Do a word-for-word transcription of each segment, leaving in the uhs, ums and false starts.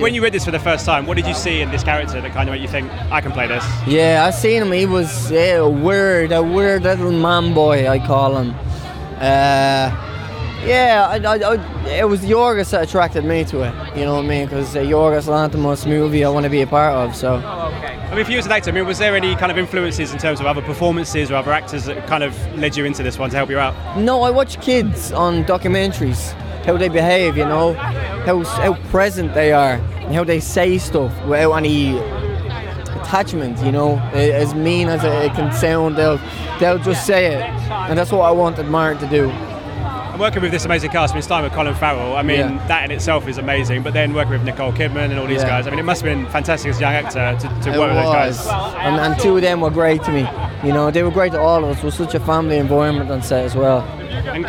When you read this for the first time, what did you see in this character that kind of made you think, I can play this? Yeah, I seen him. He was yeah, a weird, a weird little man boy, I call him. Uh, yeah, I, I, I, it was Yorgos that attracted me to it, you know what I mean? Because uh, Yorgos Lanthimos movie I want to be a part of, so. Oh, okay. I mean, for you as an actor, I mean, was there any kind of influences in terms of other performances or other actors that kind of led you into this one to help you out? No, I watch kids on documentaries, how they behave, you know, how how present they are, and how they say stuff without any attachment, you know, as mean as it can sound, they'll, they'll just say it, and that's what I wanted Martin to do. And working with this amazing cast, I mean, starting with Colin Farrell, I mean, yeah. that in itself is amazing, but then working with Nicole Kidman and all these yeah. guys, I mean, it must have been fantastic as a young actor to, to work was. with those guys. And, and two of them were great to me, you know, they were great to all of us. It was such a family environment on set as well. And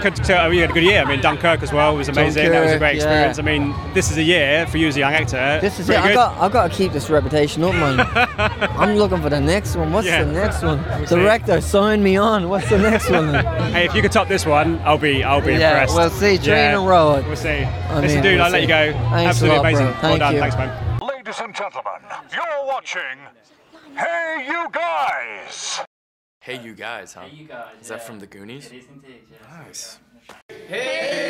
you had a good year. I mean, Dunkirk as well was amazing. Dunkirk, that was a great experience. Yeah. I mean, this is a year for you as a young actor. This is it. I've got, I've got to keep this reputation up, man. I'm looking for the next one. What's yeah. the next one? Director, sign me on. What's the next one? Hey, if you could top this one, I'll be, I'll be yeah, impressed. We'll see. Three yeah. in a row. We'll see. I Listen, mean, dude, we'll I'll see. let you go. Thanks Absolutely lot, amazing. Thank well done. You. Thanks, man. Ladies and gentlemen, you're watching Hey You Guys. Hey, you guys, huh? Hey, you guys. Is yeah. that from the Goonies? It is indeed, yeah. Nice. Hey!